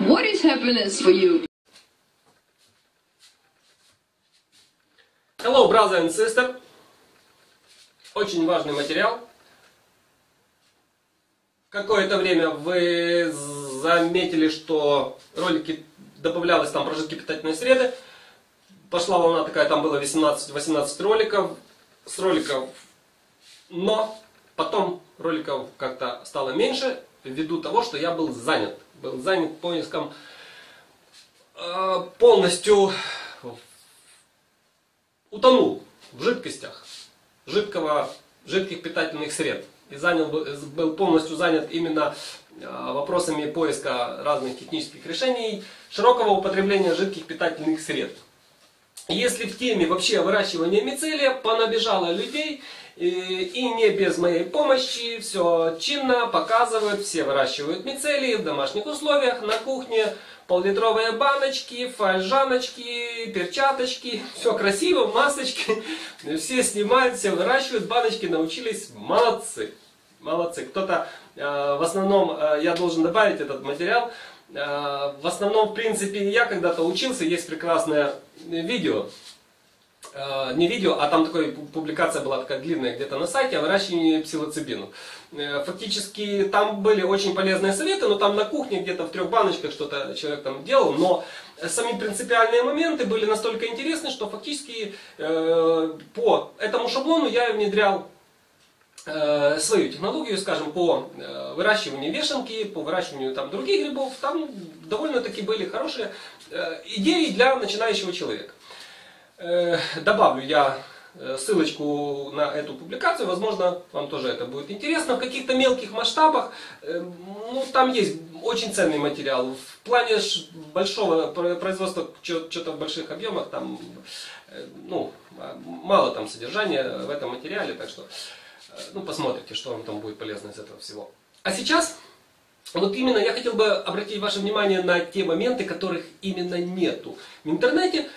What is happiness for you? Hello, brother and sister. Очень важный материал. Какое-то время вы заметили, что ролики добавлялось там прожитки питательной среды. Пошла волна такая, там было 18 роликов. С роликов, но потом роликов как-то стало меньше, ввиду того, что я был занят. Был занят поиском полностью утонул в жидкостях, жидких питательных сред. И был полностью занят именно вопросами поиска разных технических решений, широкого употребления жидких питательных сред. Если в теме вообще выращивания мицелия, понабежало людей, и не без моей помощи, все чинно показывают, все выращивают мицелии в домашних условиях, на кухне, пол-литровые баночки, фольжаночки, перчаточки, все красиво, масочки, все снимают, все выращивают, баночки научились, молодцы, молодцы. Кто-то, в основном, я должен добавить этот материал, в основном, в принципе, я когда-то учился, есть прекрасное видео, не видео, а там такая публикация была такая длинная где-то на сайте о выращивании псилоцибина. Фактически там были очень полезные советы, но там на кухне где-то в 3 баночках что-то человек там делал, но сами принципиальные моменты были настолько интересны, что фактически по этому шаблону я внедрял свою технологию, скажем, по выращиванию вешенки, по выращиванию там других грибов. Там довольно-таки были хорошие идеи для начинающего человека. Добавлю я ссылочку на эту публикацию, возможно, вам тоже это будет интересно. В каких-то мелких масштабах, ну, там есть очень ценный материал. В плане большого производства, что-то в больших объемах, там, ну, мало там содержания в этом материале, так что... Ну, посмотрите, что вам там будет полезно из этого всего. А сейчас, вот именно я хотел бы обратить ваше внимание на те моменты, которых именно нету. В интернете,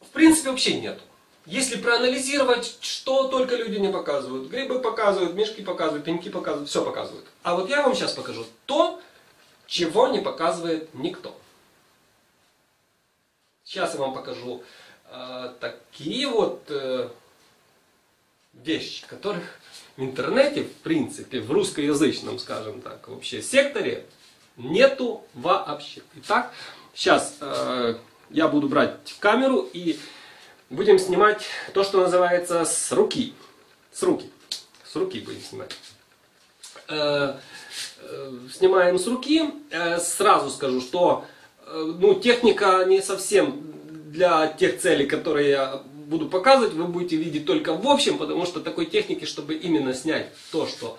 в принципе, вообще нету. Если проанализировать, что только люди не показывают. Грибы показывают, мешки показывают, пеньки показывают, все показывают. А вот я вам сейчас покажу то, чего не показывает никто. Сейчас я вам покажу такие вот... вещи, которых в интернете, в принципе, в русскоязычном, скажем так, вообще секторе нету вообще. Итак, сейчас я буду брать камеру и будем снимать то, что называется с руки. С руки. С руки будем снимать. Снимаем с руки. Сразу скажу, что ну, техника не совсем для тех целей, которые я буду показывать, вы будете видеть только в общем, потому что такой техники, чтобы именно снять то, что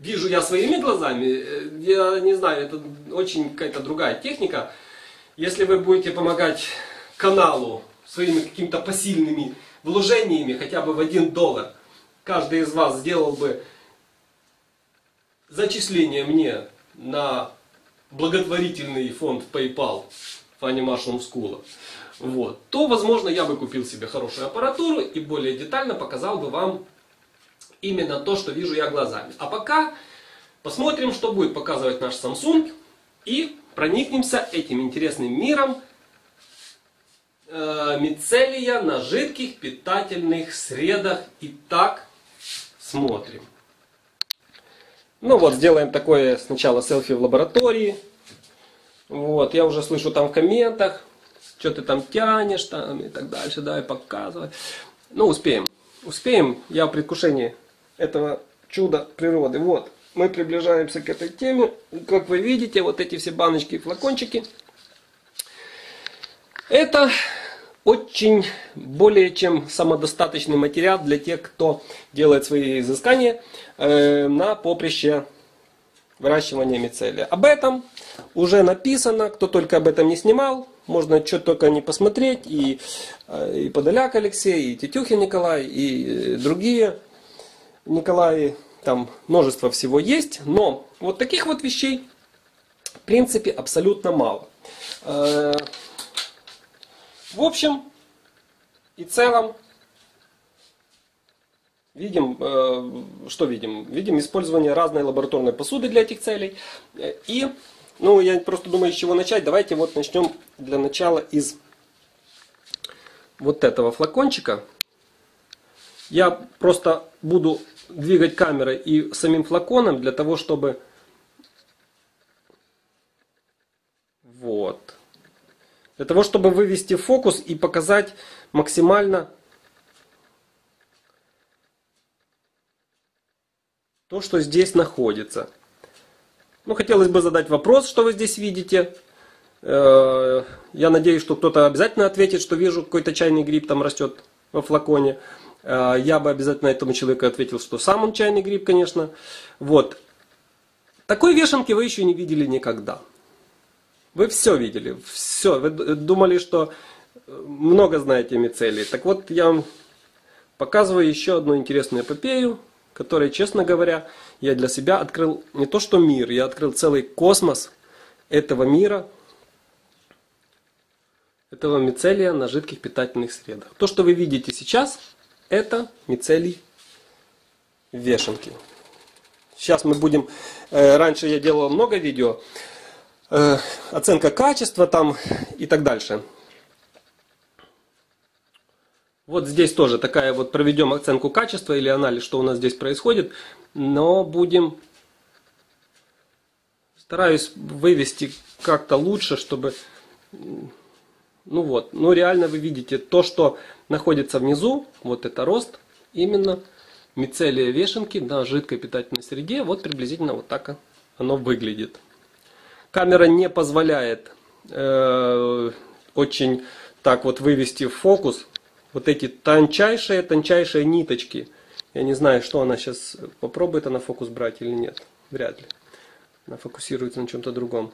вижу я своими глазами, я не знаю, это очень какая-то другая техника. Если вы будете помогать каналу своими какими-то посильными вложениями, хотя бы в $1, каждый из вас сделал бы зачисление мне на благотворительный фонд PayPal Funny Mushroom School. Вот. То, возможно, я бы купил себе хорошую аппаратуру и более детально показал бы вам именно то, что вижу я глазами. А пока посмотрим, что будет показывать наш Samsung, и проникнемся этим интересным миром мицелия на жидких питательных средах. Итак, смотрим. Ну вот, сделаем такое сначала селфи в лаборатории. Вот, я уже слышу там в комментах. Что ты там тянешь, там и так дальше, давай показывай. Ну, успеем. Успеем, я в предвкушении этого чуда природы. Вот, мы приближаемся к этой теме. Как вы видите, вот эти все баночки и флакончики. Это очень более чем самодостаточный материал для тех, кто делает свои изыскания на поприще выращивания мицелия. Об этом уже написано, кто только об этом не снимал. Можно что только не посмотреть, и Подоляк Алексей, и Тетюхин Николай, и другие Николаи, там множество всего есть, но вот таких вот вещей в принципе абсолютно мало. В общем и целом видим, что видим? Видим использование разной лабораторной посуды для этих целей и Ну, я просто думаю, с чего начать. Давайте вот начнем для начала из вот этого флакончика. Я просто буду двигать камерой и самим флаконом для того, чтобы... Вот. Для того, чтобы вывести фокус и показать максимально то, что здесь находится. Ну, хотелось бы задать вопрос, что вы здесь видите. Я надеюсь, что кто-то обязательно ответит, что вижу, какой-то чайный гриб там растет во флаконе. Я бы обязательно этому человеку ответил, что сам он чайный гриб, конечно. Вот. Такой вешенки вы еще не видели никогда. Вы все видели, все. Вы думали, что много знаете мицелий. Так вот, я вам показываю еще одну интересную эпопею, которой, честно говоря, я для себя открыл не то что мир, я открыл целый космос этого мира, этого мицелия на жидких питательных средах. То, что вы видите сейчас, это мицелий вешенки. Сейчас мы будем... Раньше я делал много видео. Оценка качества там и так дальше. Вот здесь тоже такая вот, проведем оценку качества или анализ, что у нас здесь происходит. Но будем... Стараюсь вывести как-то лучше, чтобы... Ну вот, ну реально вы видите то, что находится внизу, вот это рост, именно мицелия вешенки на жидкой питательной среде, вот приблизительно вот так оно выглядит. Камера не позволяет очень так вот вывести в фокус вот эти тончайшие ниточки. Я не знаю, что она сейчас, попробует она фокус брать или нет, вряд ли. Она фокусируется на чем-то другом.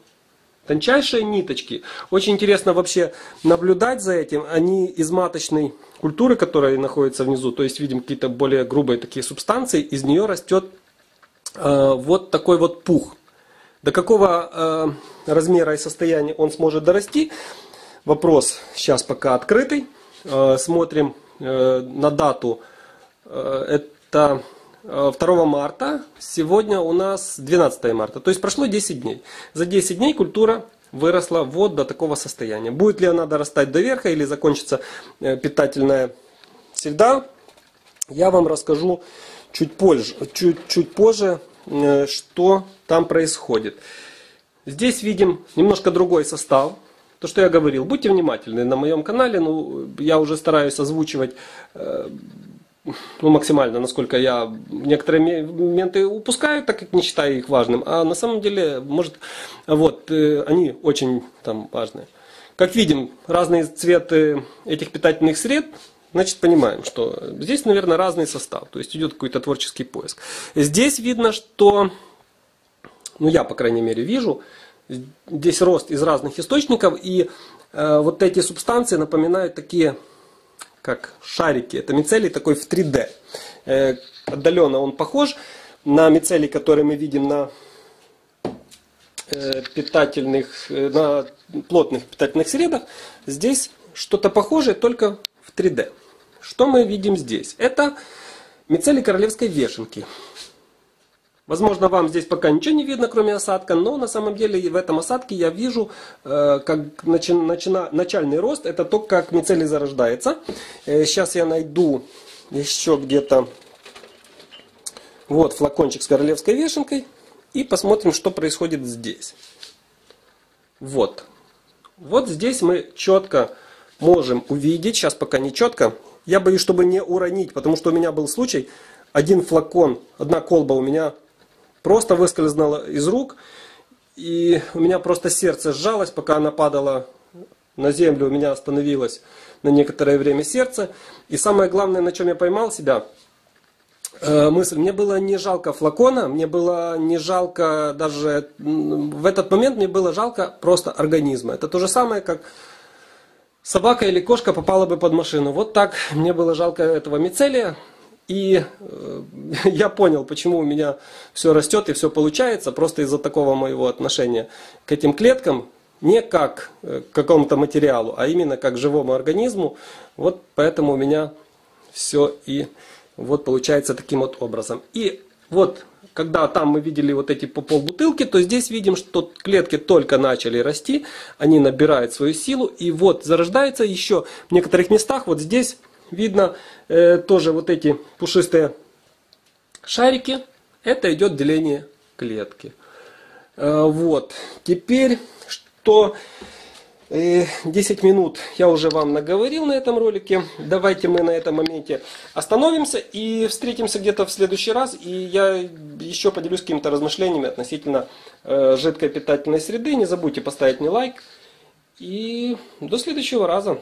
Тончайшие ниточки. Очень интересно вообще наблюдать за этим. Они из маточной культуры, которая находится внизу, то есть видим какие-то более грубые такие субстанции, из нее растет вот такой вот пух. До какого размера и состояния он сможет дорасти? Вопрос сейчас пока открытый. Смотрим на дату. Это 2 марта, сегодня у нас 12 марта, то есть прошло 10 дней. За 10 дней культура выросла вот до такого состояния. Будет ли она дорастать до верха или закончится питательная среда, я вам расскажу чуть позже, что там происходит. Здесь видим немножко другой состав. То, что я говорил, будьте внимательны на моем канале, ну, я уже стараюсь озвучивать... Ну, максимально, насколько я некоторые моменты упускаю, так как не считаю их важным. А на самом деле, может, вот, они очень там важны. Как видим, разные цветы этих питательных сред, значит, понимаем, что здесь, наверное, разный состав. То есть, идет какой-то творческий поиск. Здесь видно, что, ну, я, по крайней мере, вижу, здесь рост из разных источников. И вот эти субстанции напоминают такие... как шарики. Это мицелий такой в 3D. Отдаленно он похож на мицелий, который мы видим на на плотных питательных средах. Здесь что-то похожее, только в 3D. Что мы видим здесь? Это мицелий королевской вешенки. Возможно, вам здесь пока ничего не видно, кроме осадка, но на самом деле в этом осадке я вижу как начальный рост. Это то, как мицелий зарождается. Сейчас я найду еще где-то вот флакончик с королевской вешенкой и посмотрим, что происходит здесь. Вот. Вот здесь мы четко можем увидеть, сейчас пока не четко, я боюсь, чтобы не уронить, потому что у меня был случай, один флакон, одна колба у меня... просто выскользнула из рук, и у меня просто сердце сжалось, пока она падала на землю, у меня остановилось на некоторое время сердце. И самое главное, на чем я поймал себя, мысль, мне было не жалко флакона, мне было не жалко даже, в этот момент мне было жалко просто организма. Это то же самое, как собака или кошка попала бы под машину. Вот так мне было жалко этого мицелия. И я понял, почему у меня все растет и все получается, просто из-за такого моего отношения к этим клеткам, не как к какому-то материалу, а именно как к живому организму. Вот поэтому у меня все и вот получается таким вот образом. И вот Когда там мы видели вот эти по полбутылки, то здесь видим, что клетки только начали расти, они набирают свою силу, и вот зарождается еще в некоторых местах, вот здесь видно тоже вот эти пушистые шарики, это идет деление клетки. Вот, теперь, что 10 минут я уже вам наговорил на этом ролике, давайте мы на этом моменте остановимся и встретимся где-то в следующий раз, и я еще поделюсь какими-то размышлениями относительно жидкой питательной среды, не забудьте поставить мне лайк, и до следующего раза.